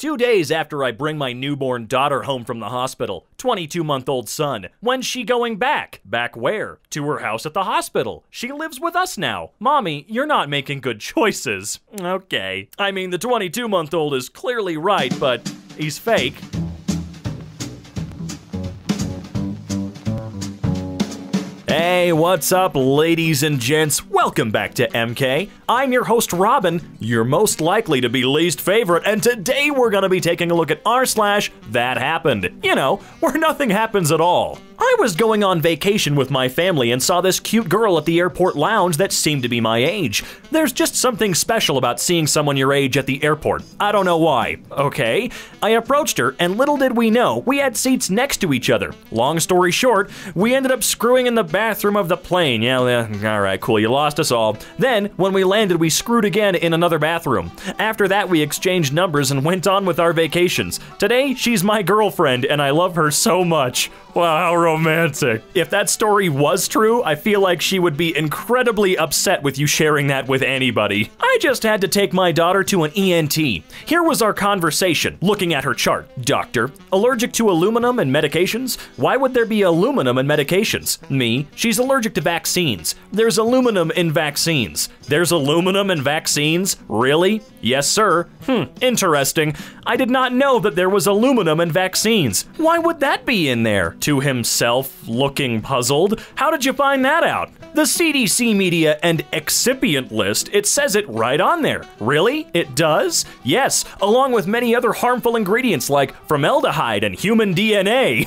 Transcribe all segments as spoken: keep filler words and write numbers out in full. Two days after I bring my newborn daughter home from the hospital, twenty-two-month-old son, when's she going back? Back where? To her house at the hospital. She lives with us now. Mommy, you're not making good choices. Okay. I mean, the twenty-two-month-old is clearly right, but he's fake. Hey, what's up, ladies and gents? Welcome back to M K. I'm your host, Robin, your most likely to be least favorite, and today we're gonna be taking a look at r slash that happened. You know, where nothing happens at all. I was going on vacation with my family and saw this cute girl at the airport lounge that seemed to be my age. There's just something special about seeing someone your age at the airport. I don't know why. Okay. I approached her, and little did we know, we had seats next to each other. Long story short, we ended up screwing in the bathroom of the plane. Yeah, yeah, alright, cool, you lost us all. Then, when we landed, we screwed again in another bathroom. After that, we exchanged numbers and went on with our vacations. Today, she's my girlfriend, and I love her so much. Wow, how romantic. If that story was true, I feel like she would be incredibly upset with you sharing that with anybody. I just had to take my daughter to an E N T. Here was our conversation, looking at her chart. Doctor, allergic to aluminum and medications? Why would there be aluminum and medications? Me, she's allergic to vaccines. There's aluminum in vaccines. There's aluminum in vaccines? Really? Yes, sir. Hmm, interesting. I did not know that there was aluminum in vaccines. Why would that be in there? To himself, looking puzzled. How did you find that out? The C D C media and excipient list, it says it right on there. Really? It does? Yes, along with many other harmful ingredients like formaldehyde and human D N A.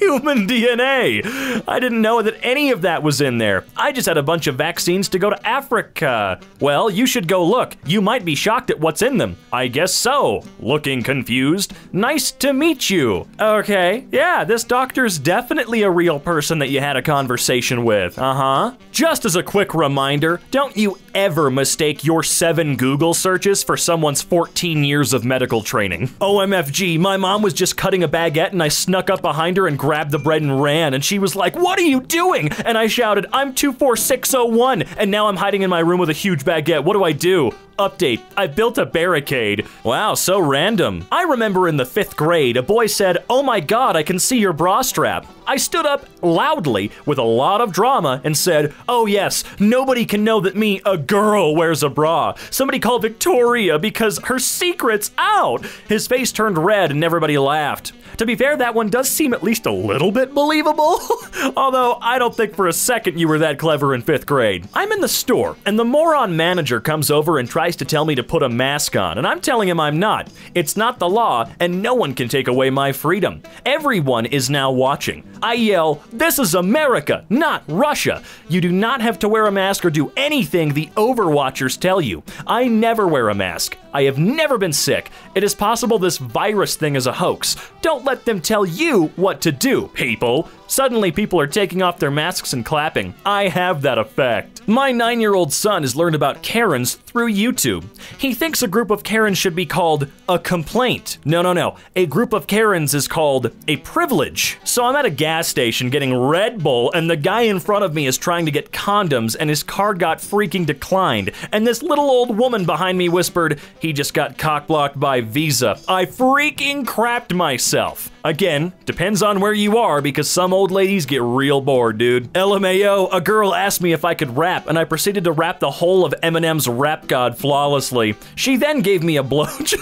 Human D N A. I didn't know that any of that was in there. I just had a bunch of vaccines to go to Africa. Well, you should go look. You might be shocked at what's in them. I guess so. Looking confused. Nice to meet you. Okay. Yeah, this doctor's definitely a real person that you had a conversation with. Uh-huh. Just as a quick reminder, don't you ever mistake your seven Google searches for someone's fourteen years of medical training. O M F G, my mom was just cutting a baguette and I snuck up behind her and grabbed grabbed the bread and ran, and she was like, "What are you doing?" And I shouted, "I'm two four six oh one, and now I'm hiding in my room with a huge baguette. What do I do?" Update, I built a barricade. Wow, so random. I remember in the fifth grade, a boy said, "Oh my God, I can see your bra strap." I stood up loudly with a lot of drama and said, "Oh yes, nobody can know that me, a girl, wears a bra. Somebody call Victoria because her secret's out." His face turned red and everybody laughed. To be fair, that one does seem at least a little bit believable. Although, I don't think for a second you were that clever in fifth grade. I'm in the store, and the moron manager comes over and tries to tell me to put a mask on, and I'm telling him I'm not. It's not the law, and no one can take away my freedom. Everyone is now watching. I yell, "This is America, not Russia. You do not have to wear a mask or do anything the overwatchers tell you." I never wear a mask. I have never been sick. It is possible this virus thing is a hoax. Don't let them tell you what to do, people. Suddenly, people are taking off their masks and clapping. I have that effect. My nine-year-old son has learned about Karens through YouTube. He thinks a group of Karens should be called a complaint. No, no, no. A group of Karens is called a privilege. So I'm at a gas station getting Red Bull, and the guy in front of me is trying to get condoms, and his card got freaking declined. And this little old woman behind me whispered, "He just got cockblocked by Visa." I freaking crapped myself. Again, depends on where you are, because some old ladies get real bored, dude. L M A O, a girl asked me if I could rap, and I proceeded to rap the whole of Eminem's Rap God flawlessly. She then gave me a blowjob.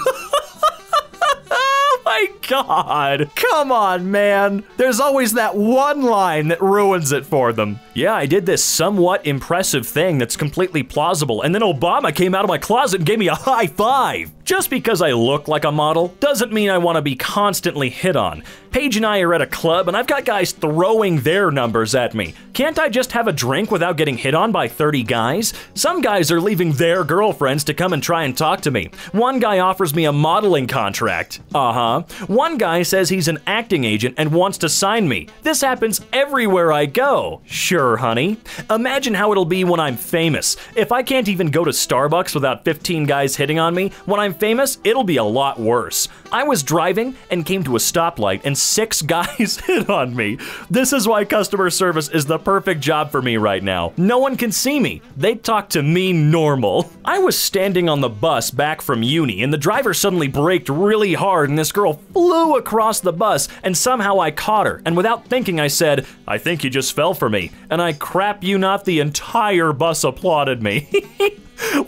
My God. Come on, man. There's always that one line that ruins it for them. Yeah, I did this somewhat impressive thing that's completely plausible, and then Obama came out of my closet and gave me a high five. Just because I look like a model doesn't mean I want to be constantly hit on. Paige and I are at a club, and I've got guys throwing their numbers at me. Can't I just have a drink without getting hit on by thirty guys? Some guys are leaving their girlfriends to come and try and talk to me. One guy offers me a modeling contract. Uh-huh. One guy says he's an acting agent and wants to sign me. This happens everywhere I go. Sure, honey. Imagine how it'll be when I'm famous. If I can't even go to Starbucks without fifteen guys hitting on me, when I'm famous, it'll be a lot worse. I was driving and came to a stoplight and six guys hit on me. This is why customer service is the perfect job for me right now. No one can see me. They talk to me normal. I was standing on the bus back from uni and the driver suddenly braked really hard and this girl flew across the bus and somehow I caught her and without thinking I said, "I think you just fell for me," and I crap you not, the entire bus applauded me.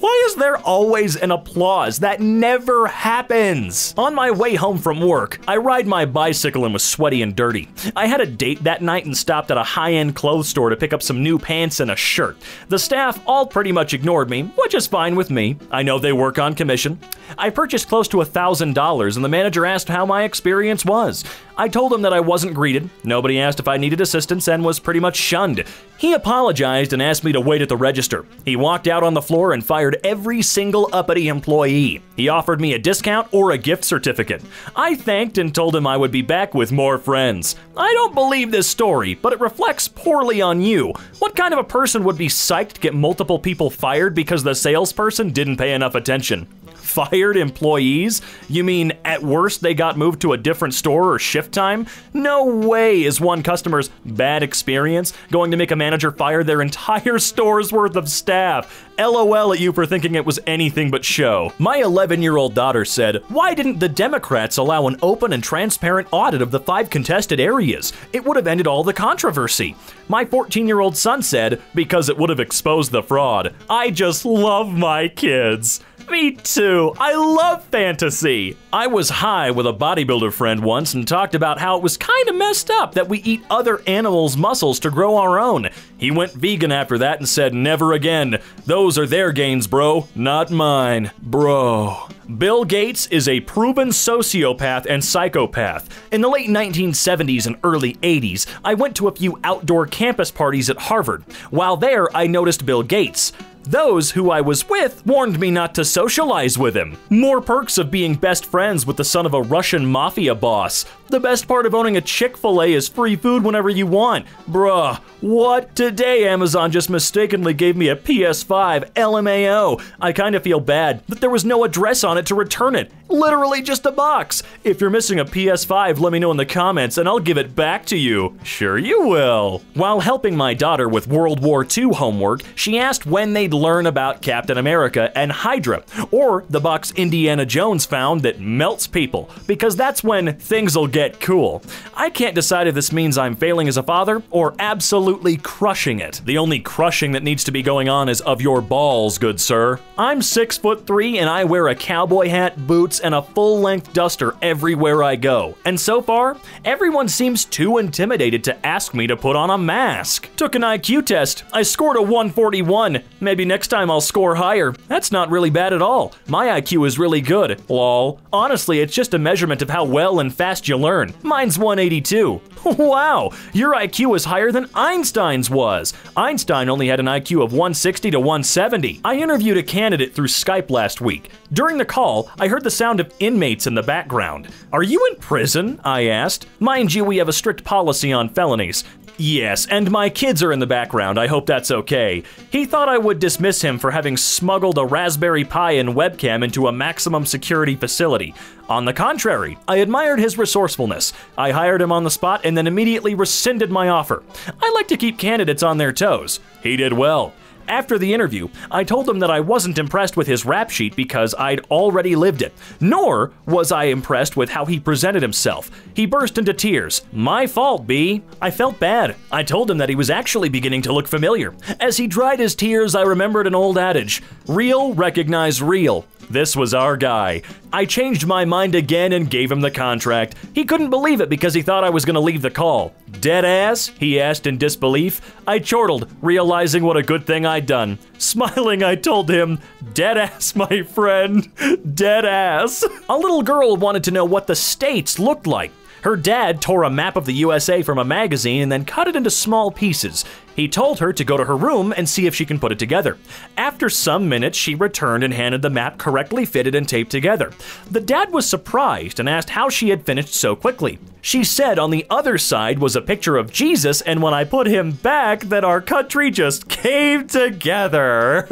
Why is there always an applause? That never happens. On my way home from work, I ride my bicycle and was sweaty and dirty. I had a date that night and stopped at a high-end clothes store to pick up some new pants and a shirt. The staff all pretty much ignored me, which is fine with me. I know they work on commission. I purchased close to a thousand dollars and the manager asked how my experience was. I told him that I wasn't greeted, nobody asked if I needed assistance, and was pretty much shunned. He apologized and asked me to wait at the register. He walked out on the floor and fired every single uppity employee. He offered me a discount or a gift certificate. I thanked and told him I would be back with more friends. I don't believe this story, but it reflects poorly on you. What kind of a person would be psyched to get multiple people fired because the salesperson didn't pay enough attention? Fired employees? You mean at worst they got moved to a different store or shift time? No way is one customer's bad experience going to make a manager fire their entire store's worth of staff. LOL at you for thinking it was anything but show. My eleven-year-old daughter said, "Why didn't the Democrats allow an open and transparent audit of the five contested areas? It would have ended all the controversy." My fourteen-year-old son said, "Because it would have exposed the fraud." I just love my kids. Me too. I love fantasy. I was high with a bodybuilder friend once and talked about how it was kind of messed up that we eat other animals' muscles to grow our own. He went vegan after that and said, "Never again. Those are their gains, bro, not mine, bro." Bill Gates is a proven sociopath and psychopath. In the late nineteen seventies and early eighties, I went to a few outdoor campus parties at Harvard. While there, I noticed Bill Gates. Those who I was with warned me not to socialize with him. More perks of being best friends with the son of a Russian mafia boss. The best part of owning a Chick-fil-A is free food whenever you want. Bruh, what? Today Amazon just mistakenly gave me a P S five, L M A O. I kinda feel bad, but there was no address on it to return it. Literally just a box. If you're missing a P S five, let me know in the comments and I'll give it back to you. Sure you will. While helping my daughter with World War Two homework, she asked when they'd learn about Captain America and Hydra, or the box Indiana Jones found that melts people, because that's when things'll get cool. I can't decide if this means I'm failing as a father or absolutely crushing it. The only crushing that needs to be going on is of your balls, good sir. I'm six foot three and I wear a cowboy hat, boots, and a full-length duster everywhere I go. And so far, everyone seems too intimidated to ask me to put on a mask. Took an I Q test. I scored a one forty-one. Maybe next time I'll score higher. That's not really bad at all. My I Q is really good, lol. Honestly, it's just a measurement of how well and fast you learn. Mine's one eighty-two. Wow, your I Q is higher than Einstein's was. Einstein only had an I Q of one sixty to one seventy. I interviewed a candidate through Skype last week. During the call, I heard the sound of inmates in the background. "Are you in prison?" I asked. Mind you, we have a strict policy on felonies. "Yes, and my kids are in the background. I hope that's okay." He thought I would dismiss him for having smuggled a Raspberry Pi and webcam into a maximum security facility. On the contrary, I admired his resourcefulness. I hired him on the spot and then immediately rescinded my offer. I like to keep candidates on their toes. He did well. After the interview, I told him that I wasn't impressed with his rap sheet because I'd already lived it, nor was I impressed with how he presented himself. He burst into tears. "My fault, B." I felt bad. I told him that he was actually beginning to look familiar. As he dried his tears, I remembered an old adage, real recognize real. This was our guy. I changed my mind again and gave him the contract. He couldn't believe it because he thought I was gonna leave the call. "Dead ass?" he asked in disbelief. I chortled, realizing what a good thing I'd done. Smiling, I told him, "Dead ass, my friend, dead ass." A little girl wanted to know what the states looked like. Her dad tore a map of the U S A from a magazine and then cut it into small pieces. He told her to go to her room and see if she can put it together. After some minutes, she returned and handed the map correctly fitted and taped together. The dad was surprised and asked how she had finished so quickly. She said on the other side was a picture of Jesus, and when I put him back, that our country just came together.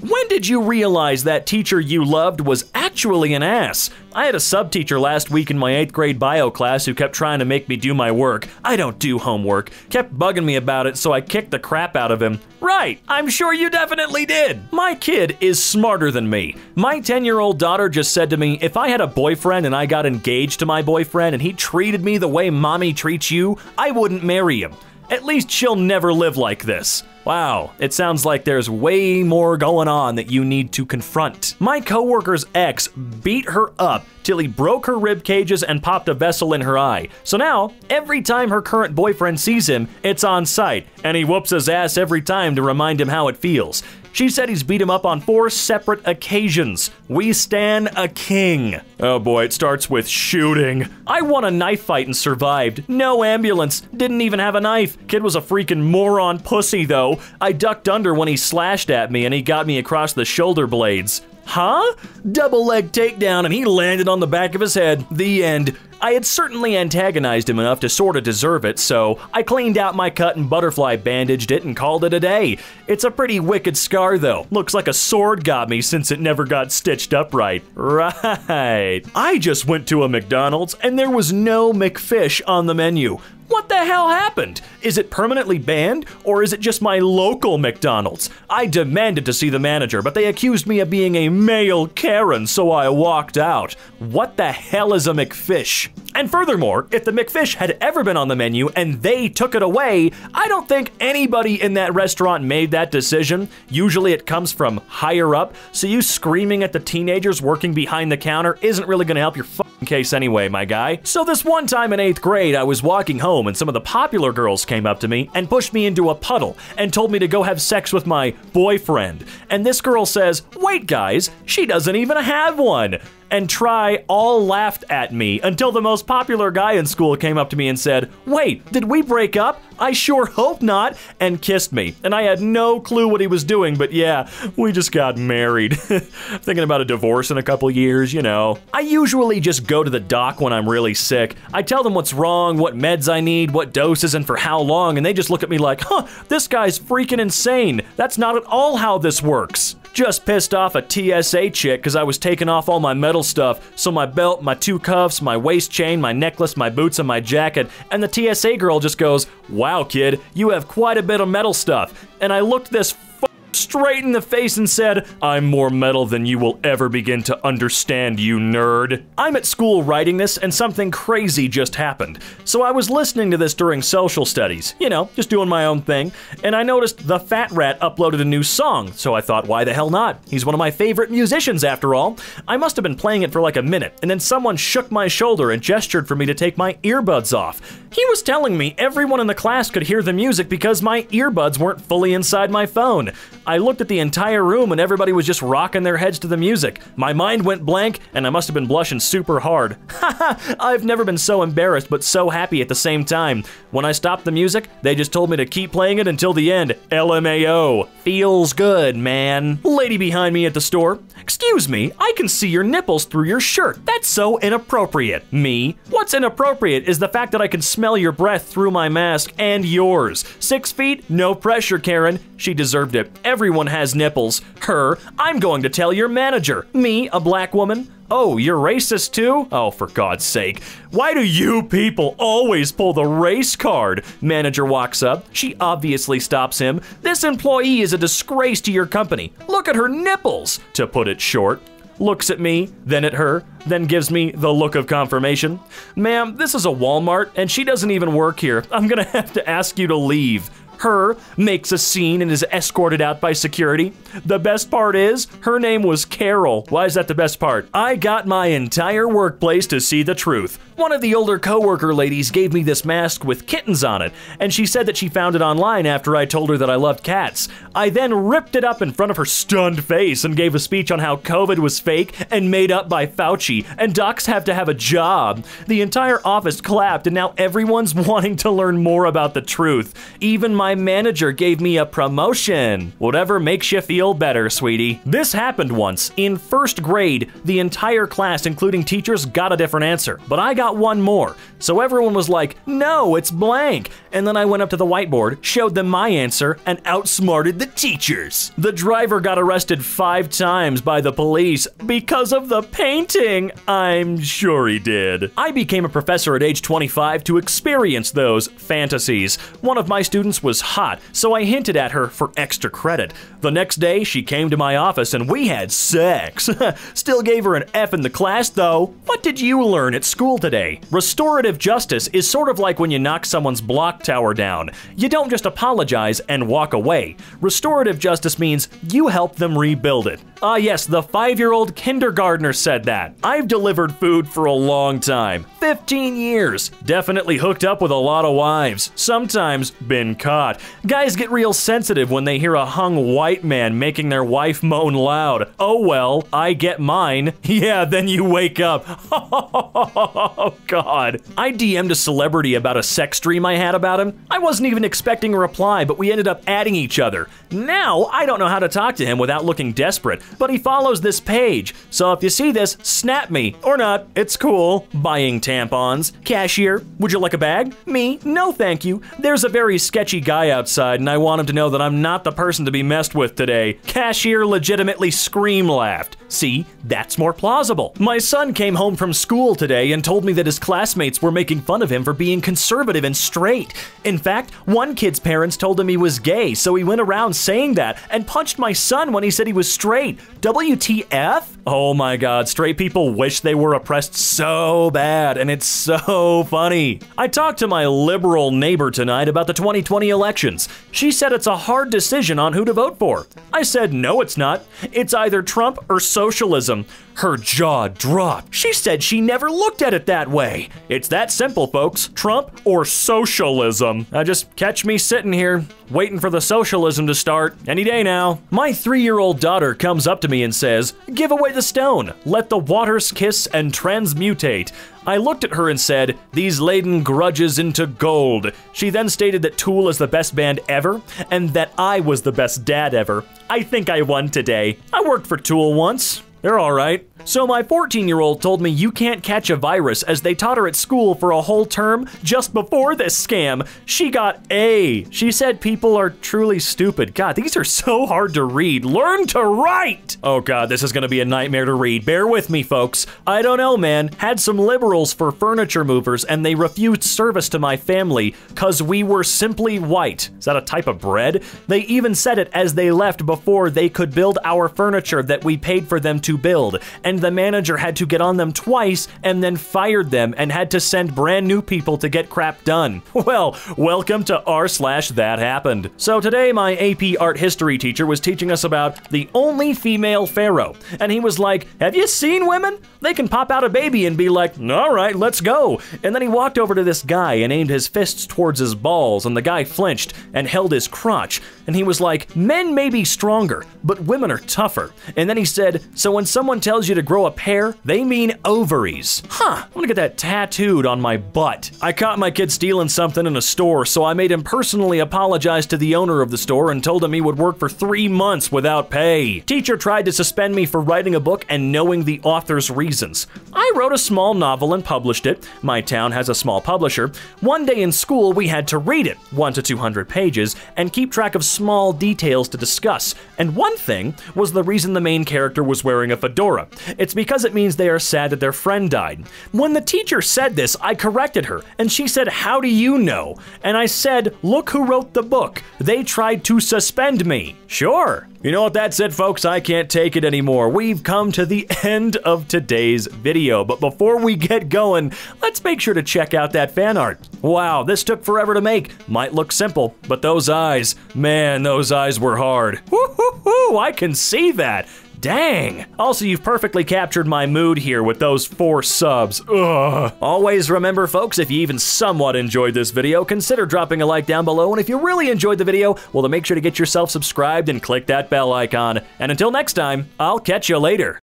When did you realize that teacher you loved was actually an ass? I had a sub-teacher last week in my eighth grade bio class who kept trying to make me do my work. I don't do homework. Kept bugging me about it, so I kicked the crap out of him. Right, I'm sure you definitely did. My kid is smarter than me. My ten-year-old daughter just said to me, if I had a boyfriend and I got engaged to my boyfriend and he treated me the way mommy treats you, I wouldn't marry him. At least she'll never live like this. Wow, it sounds like there's way more going on that you need to confront. My coworker's ex beat her up till he broke her rib cages and popped a vessel in her eye. So now, every time her current boyfriend sees him, it's on sight, and he whoops his ass every time to remind him how it feels. She said he's beat him up on four separate occasions. We stan a king. Oh boy, it starts with shooting. I won a knife fight and survived. No ambulance, didn't even have a knife. Kid was a freaking moron pussy though. I ducked under when he slashed at me and he got me across the shoulder blades. Huh? Double leg takedown and he landed on the back of his head. The end. I had certainly antagonized him enough to sorta deserve it, so I cleaned out my cut and butterfly bandaged it and called it a day. It's a pretty wicked scar though. Looks like a sword got me since it never got stitched up right. Right. I just went to a McDonald's and there was no McFish on the menu. What the hell happened? Is it permanently banned, or is it just my local McDonald's? I demanded to see the manager, but they accused me of being a male Karen, so I walked out. What the hell is a McFish? And furthermore, if the McFish had ever been on the menu and they took it away, I don't think anybody in that restaurant made that decision. Usually it comes from higher up, so you screaming at the teenagers working behind the counter isn't really gonna help your fucking case anyway, my guy. So this one time in eighth grade, I was walking home and some of the popular girls came up to me and pushed me into a puddle and told me to go have sex with my boyfriend. And this girl says, wait guys, she doesn't even have one. And try all laughed at me until the most popular guy in school came up to me and said, wait, did we break up? I sure hope not, and kissed me. And I had no clue what he was doing, but yeah, we just got married. Thinking about a divorce in a couple years, you know. I usually just go to the doc when I'm really sick. I tell them what's wrong, what meds I need, what doses, and for how long, and they just look at me like, huh, this guy's freaking insane. That's not at all how this works. Just pissed off a T S A chick because I was taking off all my metal stuff, so my belt, my two cuffs, my waist chain, my necklace, my boots, and my jacket, and the T S A girl just goes, wow kid, you have quite a bit of metal stuff. And I looked this f straight in the face and said, I'm more metal than you will ever begin to understand, you nerd. I'm at school writing this and something crazy just happened. So I was listening to this during social studies, you know, just doing my own thing, and I noticed the Fat Rat uploaded a new song, so I thought, why the hell not? He's one of my favorite musicians after all. I must have been playing it for like a minute, and then someone shook my shoulder and gestured for me to take my earbuds off. He was telling me everyone in the class could hear the music because my earbuds weren't fully inside my phone. I looked at the entire room and everybody was just rocking their heads to the music. My mind went blank and I must have been blushing super hard. Haha, I've never been so embarrassed but so happy at the same time. When I stopped the music, they just told me to keep playing it until the end. L M A O. Feels good, man. Lady behind me at the store. Excuse me, I can see your nipples through your shirt. That's so inappropriate. Me. What's inappropriate is the fact that I can smell your breath through my mask and yours. Six feet, no pressure, Karen. She deserved it. Everyone has nipples. Her, I'm going to tell your manager. Me, a black woman. Oh, you're racist too? Oh, for God's sake. Why do you people always pull the race card? Manager walks up. She obviously stops him. This employee is a disgrace to your company. Look at her nipples, to put it short. Looks at me, then at her, then gives me the look of confirmation. Ma'am, this is a Walmart, and she doesn't even work here. I'm gonna have to ask you to leave. her, makes a scene and is escorted out by security. The best part is, her name was Carol. Why is that the best part? I got my entire workplace to see the truth. One of the older coworker ladies gave me this mask with kittens on it, and she said that she found it online after I told her that I loved cats. I then ripped it up in front of her stunned face and gave a speech on how COVID was fake and made up by Fauci, and docs have to have a job. The entire office clapped, and now everyone's wanting to learn more about the truth. Even my manager gave me a promotion. Whatever makes you feel better, sweetie. This happened once. In first grade, the entire class, including teachers, got a different answer, but I got one more. So everyone was like, no, it's blank. And then I went up to the whiteboard, showed them my answer, and outsmarted the teachers. The driver got arrested five times by the police because of the painting. I'm sure he did. I became a professor at age twenty-five to experience those fantasies. One of my students was hot, so I hinted at her for extra credit. The next day, she came to my office and we had sex. Still gave her an F in the class, though. What did you learn at school today? Restorative justice is sort of like when you knock someone's block tower down. You don't just apologize and walk away. Restorative justice means you help them rebuild it. Ah yes, the five-year-old kindergartner said that. I've delivered food for a long time, fifteen years. Definitely hooked up with a lot of wives, sometimes been caught. Guys get real sensitive when they hear a hung white man making their wife moan loud. Oh well, I get mine. Yeah, then you wake up. Oh God. I D M'd a celebrity about a sex dream I had about him. I wasn't even expecting a reply, but we ended up adding each other. Now, I don't know how to talk to him without looking desperate, but he follows this page. So if you see this, snap me. Or not, it's cool. Buying tampons. Cashier, would you like a bag? Me, no thank you. There's a very sketchy guy outside and I want him to know that I'm not the person to be messed with today. Cashier legitimately scream laughed. See, that's more plausible. My son came home from school today and told me that his classmates were making fun of him for being conservative and straight. In fact, one kid's parents told him he was gay, so he went around saying that and punched my son when he said he was straight. W T F? Oh my God, straight people wish they were oppressed so bad, and it's so funny. I talked to my liberal neighbor tonight about the twenty twenty elections. She said it's a hard decision on who to vote for. I said, no, it's not. It's either Trump or socialism. Her jaw dropped. She said she never looked at it that way. It's that simple, folks. Trump or socialism. I just catch me sitting here, waiting for the socialism to start any day now. My three-year-old daughter comes up to me and says, give away the stone, let the waters kiss and transmutate. I looked at her and said, these laden grudges into gold. She then stated that Tool is the best band ever and that I was the best dad ever. I think I won today. I worked for Tool once. They're all right. So my fourteen-year-old told me you can't catch a virus as they taught her at school for a whole term just before this scam. She got A. She said people are truly stupid. God, these are so hard to read. Learn to write! Oh God, this is gonna be a nightmare to read. Bear with me, folks. I don't know, man. Had some liberals for furniture movers and they refused service to my family cause we were simply white. Is that a type of bread? They even said it as they left before they could build our furniture that we paid for them to build. And the manager had to get on them twice and then fired them and had to send brand new people to get crap done. Well, welcome to r slash that happened. So today my A P art history teacher was teaching us about the only female pharaoh. And he was like, have you seen women? They can pop out a baby and be like, all right, let's go. And then he walked over to this guy and aimed his fists towards his balls and the guy flinched and held his crotch. And he was like, men may be stronger, but women are tougher. And then he said, so when someone tells you to grow a pair, they mean ovaries. Huh, I'm gonna get that tattooed on my butt. I caught my kid stealing something in a store, so I made him personally apologize to the owner of the store and told him he would work for three months without pay. Teacher tried to suspend me for writing a book and knowing the author's reasons. I wrote a small novel and published it. My town has a small publisher. One day in school, we had to read it, one to two hundred pages, and keep track of small details to discuss. And one thing was the reason the main character was wearing a fedora. It's because it means they are sad that their friend died. When the teacher said this, I corrected her, and she said, how do you know? And I said, look who wrote the book. They tried to suspend me. Sure, You know what that said, folks? I can't take it anymore. We've come to the end of today's video, but before we get going, let's make sure to check out that fan art. Wow, this took forever to make. Might look simple, but those eyes, man, those eyes were hard. Woo-hoo-hoo, I can see that. Dang! Also, you've perfectly captured my mood here with those four subs. Ugh. Always remember, folks, if you even somewhat enjoyed this video, consider dropping a like down below, and if you really enjoyed the video, well, then make sure to get yourself subscribed and click that bell icon. And until next time, I'll catch you later.